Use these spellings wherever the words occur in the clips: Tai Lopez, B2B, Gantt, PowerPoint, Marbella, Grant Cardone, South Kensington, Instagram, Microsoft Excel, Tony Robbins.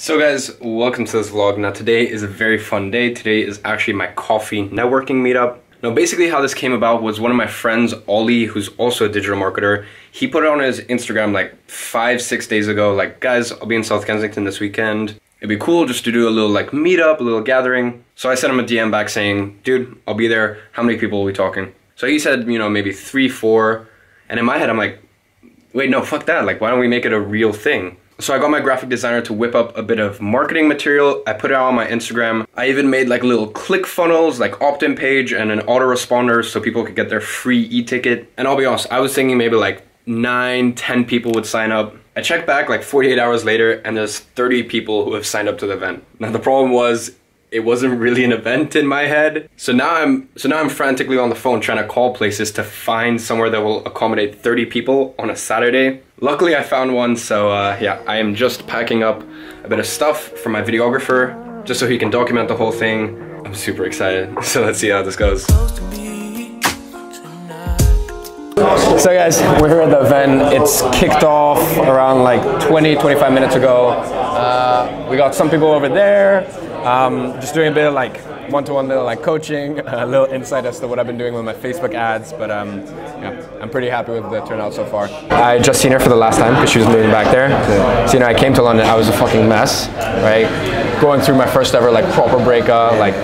So guys, welcome to this vlog. Now today is a very fun day. Today is actually my coffee networking meetup. Now basically how this came about was one of my friends, Ollie, who's also a digital marketer, he put it on his Instagram like 5-6 days ago, like, guys, I'll be in South Kensington this weekend. It'd be cool just to do a little like meetup, a little gathering. So I sent him a DM back saying, dude, I'll be there. How many people are we talking? So he said, you know, maybe 3, 4. And in my head, I'm like, wait, no, fuck that. Like, why don't we make it a real thing? So I got my graphic designer to whip up a bit of marketing material. I put it out on my Instagram. I even made like little click funnels, like opt-in page and an autoresponder so people could get their free e-ticket. And I'll be honest, I was thinking maybe like 9-10 people would sign up. I checked back like 48 hours later and there's 30 people who have signed up to the event. Now the problem was it wasn't really an event in my head. So now I'm frantically on the phone trying to call places to find somewhere that will accommodate 30 people on a Saturday. Luckily, I found one, so yeah, I am just packing up a bit of stuff for my videographer, just so he can document the whole thing. I'm super excited, so let's see how this goes. So guys, we're here at the event. It's kicked off around like 20-25 minutes ago. We got some people over there, just doing a bit of like one-to-one little like coaching, a little insight as to what I've been doing with my Facebook ads, but yeah, I'm pretty happy with the turnout so far. I just seen her for the last time because she was moving back there. So you know, I came to London, I was a fucking mess, right? Going through my first ever like proper breakup, like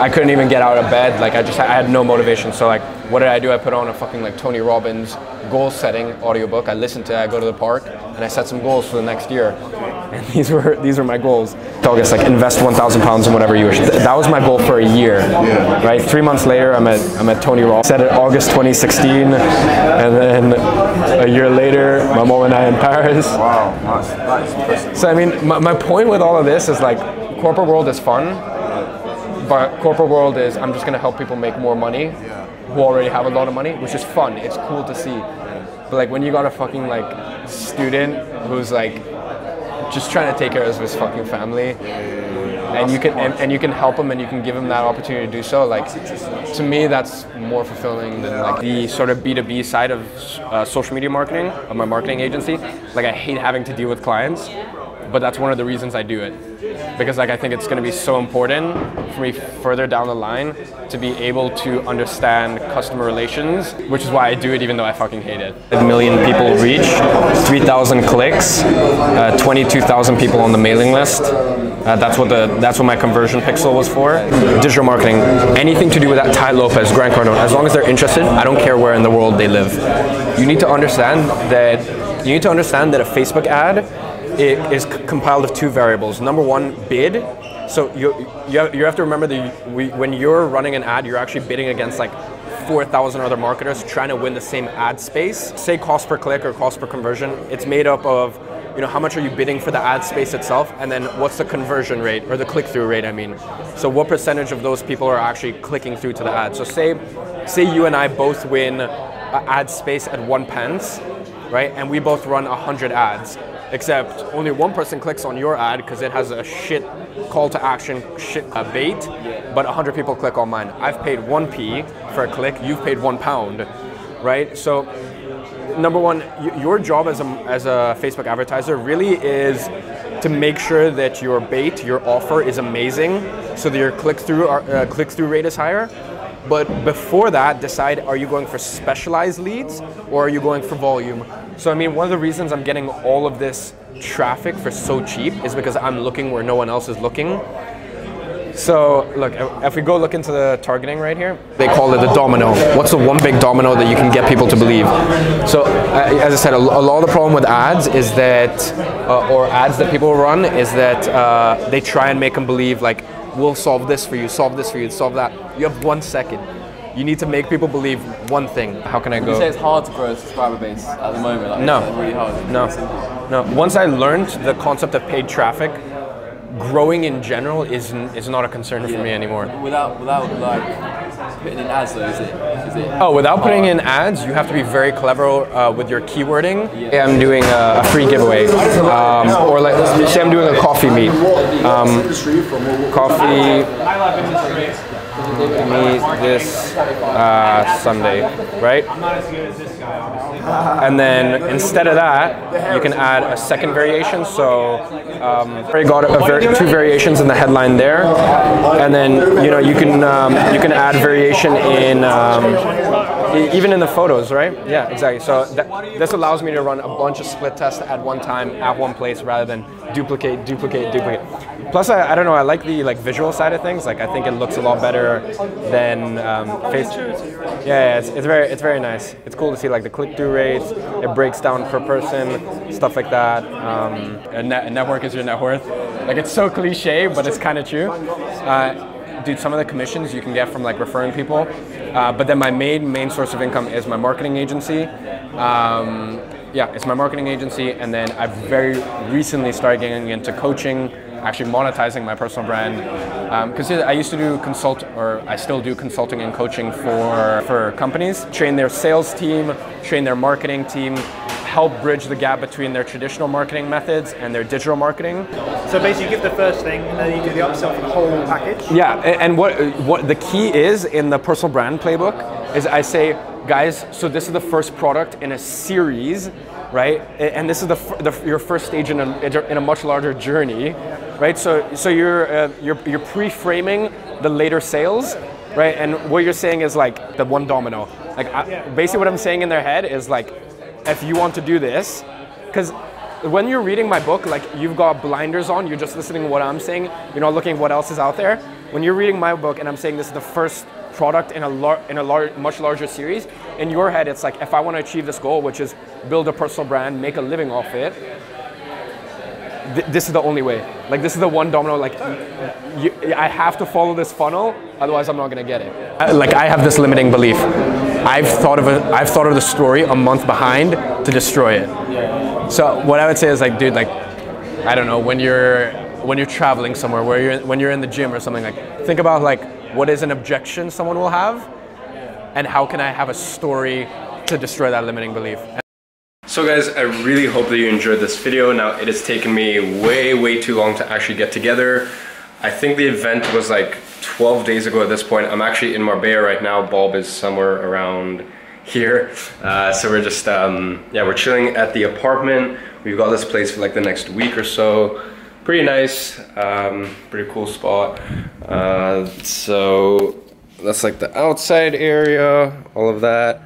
I couldn't even get out of bed, like I had no motivation. So like, what did I do? I put on a fucking like Tony Robbins goal setting audiobook. I listened to it, I go to the park and I set some goals for the next year. And these were my goals. August, like invest £1,000 in whatever you wish. That was my goal for a year, yeah. Right? 3 months later, I'm at Tony Robbins. Set it August 2016, and then a year later, my mom and I in Paris. Wow, nice. So I mean, my point with all of this is like, corporate world is fun, but corporate world is I'm just gonna help people make more money, yeah, who already have a lot of money, which is fun. It's cool to see, yeah. But like when you got a fucking like student who's like just trying to take care of his fucking family, yeah. And you can help him and you can give him that opportunity to do so. Like to me, that's more fulfilling than like the sort of B2B side of social media marketing of my marketing agency. Like I hate having to deal with clients, but that's one of the reasons I do it, because like I think it's going to be so important for me further down the line to be able to understand customer relations, which is why I do it even though I fucking hate it. 1 million people reach, 3,000 clicks, 22,000 people on the mailing list. That's what my conversion pixel was for. Digital marketing, anything to do with that Tai Lopez, Grant Cardone, as long as they're interested, I don't care where in the world they live. You need to understand that a Facebook ad, it is compiled of 2 variables. Number one, bid. So you have to remember that when you're running an ad, you're actually bidding against like 4,000 other marketers trying to win the same ad space. Say cost per click or cost per conversion, it's made up of, you know, how much are you bidding for the ad space itself, and then what's the conversion rate, or the click-through rate, I mean. So what percentage of those people are actually clicking through to the ad? So say you and I both win an ad space at 1p, right? And we both run 100 ads. Except only one person clicks on your ad because it has a shit call to action, shit bait, but 100 people click on mine. I've paid 1p for a click, you've paid £1, right? So number one, your job as a Facebook advertiser really is to make sure that your bait, your offer is amazing so that your click-through rate is higher. But before that, decide, are you going for specialized leads or are you going for volume? So I mean, one of the reasons I'm getting all of this traffic for so cheap is because I'm looking where no one else is looking. So look, if we go look into the targeting right here, they call it the domino. What's the one big domino that you can get people to believe? So as I said, a lot of the problem with ads is that, or ads that people run, is that they try and make them believe like, we'll solve this for you, solve this for you, solve that. You have 1 second. You need to make people believe one thing. How can I go? You say it's hard to grow a subscriber base at the moment. Like, no, it's really hard. No. Once I learned the concept of paid traffic, growing in general is not a concern, yeah, for me anymore. Without like putting in ads though, is it? Oh, without putting in ads, you have to be very clever with your keywording. Yeah. I'm doing a free giveaway, or like say I'm doing a coffee meet. Coffee. meet this Sunday, right? I'm not as good as this guy, obviously. And then instead of that, you can add a second variation. So already got two variations in the headline there, and then you can add variation in. Even in the photos, right? Yeah, exactly. So this allows me to run a bunch of split tests at one time, at one place, rather than duplicate, duplicate, duplicate. Plus, I don't know, I like the visual side of things. Like, I think it looks a lot better than face. Yeah, it's very nice. It's cool to see like the click-through rates. It breaks down per person, stuff like that. A network is your net worth. Like, it's so cliche, but it's kind of true. Dude, some of the commissions you can get from like referring people, but then my main source of income is my marketing agency. Yeah, it's my marketing agency, and then I've very recently started getting into coaching, actually monetizing my personal brand, because I used to do I still do consulting and coaching for companies, train their sales team, train their marketing team, help bridge the gap between their traditional marketing methods and their digital marketing. So basically you give the first thing and then you do the upsell for the whole package? Yeah, and what the key is in the personal brand playbook is I say, guys, so this is the first product in a series, right? And this is your first stage in a much larger journey, right? So you're pre-framing the later sales, right? And what you're saying is like the one domino. Like basically what I'm saying in their head is like, if you want to do this, because when you're reading my book, like you've got blinders on, you're just listening to what I'm saying, you're not looking at what else is out there. When you're reading my book and I'm saying this is the first product in a much larger series, in your head it's like, if I want to achieve this goal, which is build a personal brand, make a living off it, this is the only way. Like this is the one domino, like I have to follow this funnel, otherwise I'm not going to get it. Like I have this limiting belief. I've thought of the story a month behind to destroy it. So what I would say is like, dude, like, I don't know, when you're traveling somewhere, when you're in the gym or something, like, think about like, what is an objection someone will have, and how can I have a story to destroy that limiting belief. So guys, I really hope that you enjoyed this video. Now, it has taken me way too long to actually get together. I think the event was like 12 days ago at this point. I'm actually in Marbella right now. Bob is somewhere around here. So we're just, yeah, we're chilling at the apartment. We've got this place for like the next week or so. Pretty nice, pretty cool spot. So that's like the outside area, all of that.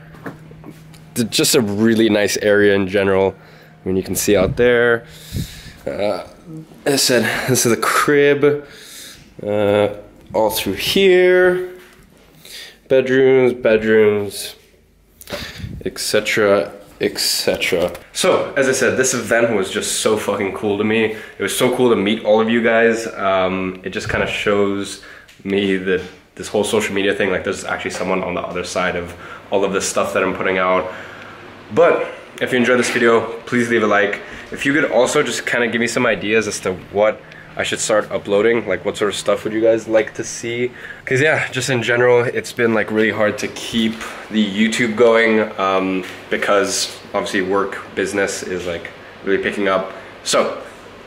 Just a really nice area in general. I mean, you can see out there. This is a crib. All through here, bedrooms, etc, etc. So, as I said, this event was just so fucking cool to me. It was so cool to meet all of you guys. It just kind of shows me that this whole social media thing, like there's actually someone on the other side of all of this stuff that I'm putting out. But if you enjoyed this video, please leave a like. If you could also just kind of give me some ideas as to what I should start uploading, like what sort of stuff would you guys like to see? Because yeah, just in general, it's been like really hard to keep the YouTube going because obviously work, business is like really picking up. So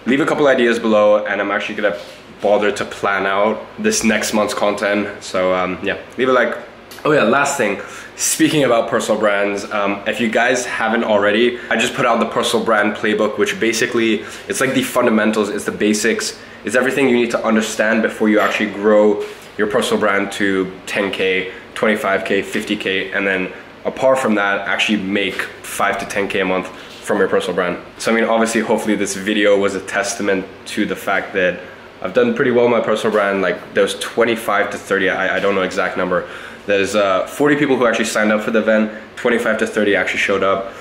leave a couple ideas below, and I'm actually gonna bother to plan out this next month's content. So yeah, leave a like. Oh yeah, last thing, speaking about personal brands, if you guys haven't already, I just put out the personal brand playbook, which basically, it's like the fundamentals, it's the basics, it's everything you need to understand before you actually grow your personal brand to 10K, 25K, 50K, and then apart from that, actually make 5 to 10K a month from your personal brand. So I mean, obviously, hopefully this video was a testament to the fact that I've done pretty well in my personal brand. Like there's 25 to 30, I don't know exact number. There's 40 people who actually signed up for the event, 25 to 30 actually showed up,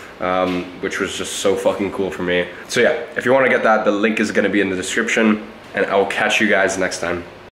which was just so fucking cool for me. So yeah, if you want to get that, the link is going to be in the description, and I'll catch you guys next time.